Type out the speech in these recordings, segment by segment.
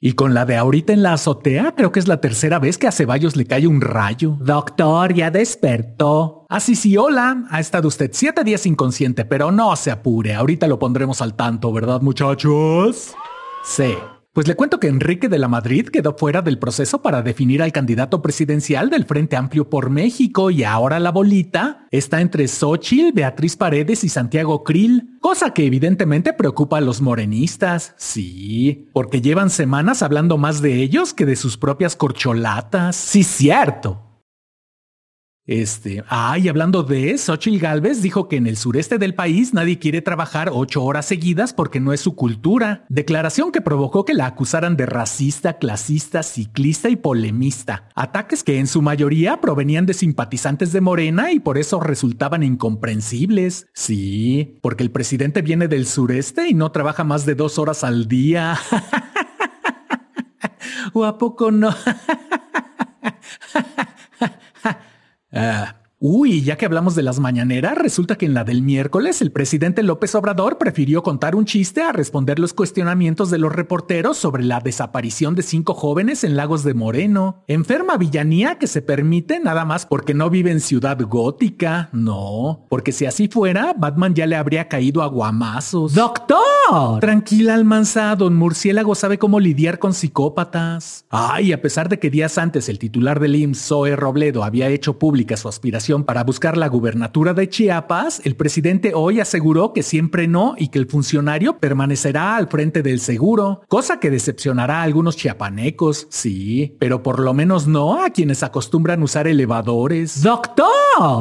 Y con la de ahorita en la azotea, creo que es la tercera vez que a Ceballos le cae un rayo. Doctor, ya despertó. Así sí, hola. Ha estado usted 7 días inconsciente, pero no se apure. Ahorita lo pondremos al tanto, ¿verdad, muchachos? Sí. Pues le cuento que Enrique de la Madrid quedó fuera del proceso para definir al candidato presidencial del Frente Amplio por México y ahora la bolita está entre Xóchitl, Beatriz Paredes y Santiago Krill, cosa que evidentemente preocupa a los morenistas, sí, porque llevan semanas hablando más de ellos que de sus propias corcholatas, sí, cierto. Hablando de Xóchitl Gálvez dijo que en el sureste del país nadie quiere trabajar 8 horas seguidas porque no es su cultura. Declaración que provocó que la acusaran de racista, clasista, ciclista y polemista. Ataques que en su mayoría provenían de simpatizantes de Morena y por eso resultaban incomprensibles. Sí, porque el presidente viene del sureste y no trabaja más de 2 horas al día. ¿O a poco no? Ya que hablamos de las mañaneras, resulta que en la del miércoles el presidente López Obrador prefirió contar un chiste a responder los cuestionamientos de los reporteros sobre la desaparición de 5 jóvenes en Lagos de Moreno. Enferma villanía que se permite nada más porque no vive en Ciudad Gótica, no. Porque si así fuera, Batman ya le habría caído a guamazos. ¡Doctor! Tranquila, Almanza, don Murciélago sabe cómo lidiar con psicópatas. Ay, a pesar de que días antes el titular del IMSS, Zoe Robledo, había hecho pública su aspiración para buscar la gubernatura de Chiapas, el presidente hoy aseguró que siempre no y que el funcionario permanecerá al frente del seguro, cosa que decepcionará a algunos chiapanecos, sí, pero por lo menos no a quienes acostumbran usar elevadores. ¡Doctor!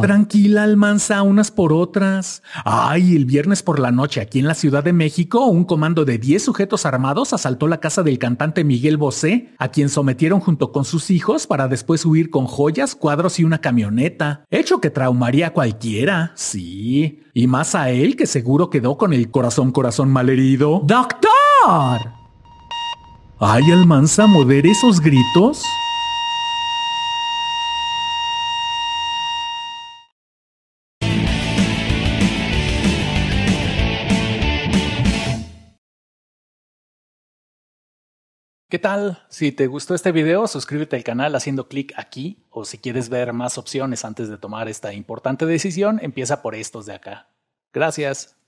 Tranquila, Almanza, unas por otras. Ay, el viernes por la noche aquí en la Ciudad de México, un comando de 10 sujetos armados asaltó la casa del cantante Miguel Bosé, a quien sometieron junto con sus hijos para después huir con joyas, cuadros y una camioneta. Hecho que traumaría a cualquiera, sí. Y más a él que seguro quedó con el corazón malherido. ¡Doctor! Ay, Almanza, modere esos gritos. ¿Qué tal? Si te gustó este video, suscríbete al canal haciendo clic aquí, o si quieres ver más opciones antes de tomar esta importante decisión, empieza por estos de acá. Gracias.